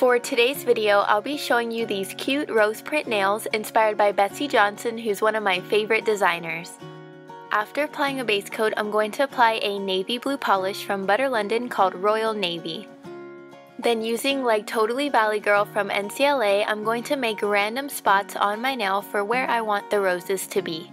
For today's video, I'll be showing you these cute rose print nails inspired by Betsy Johnson, who's one of my favorite designers. After applying a base coat, I'm going to apply a navy blue polish from Butter London called Royal Navy. Then using like Totally Valley Girl from NCLA, I'm going to make random spots on my nail for where I want the roses to be.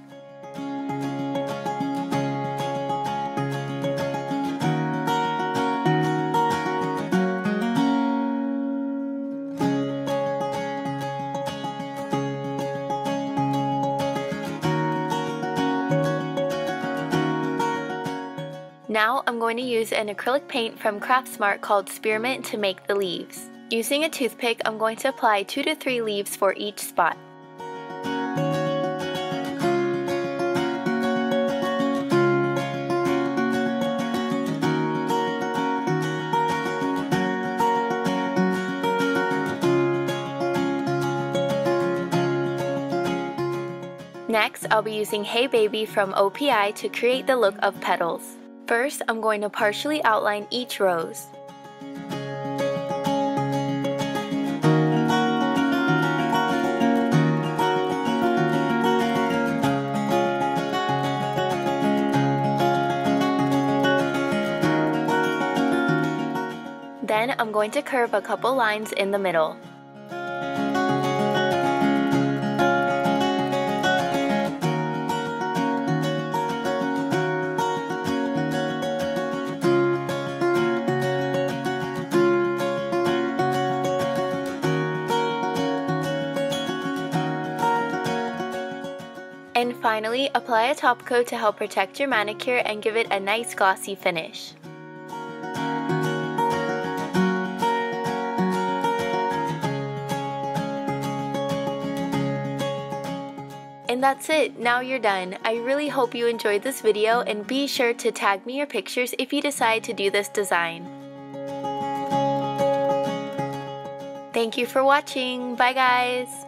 Now I'm going to use an acrylic paint from Craftsmart called Spearmint to make the leaves. Using a toothpick, I'm going to apply 2 to 3 leaves for each spot. Next, I'll be using Hey Baby from OPI to create the look of petals. First, I'm going to partially outline each rose. Then I'm going to curve a couple lines in the middle. And finally, apply a top coat to help protect your manicure and give it a nice glossy finish. And that's it, now you're done. I really hope you enjoyed this video, and be sure to tag me your pictures if you decide to do this design. Thank you for watching, bye guys!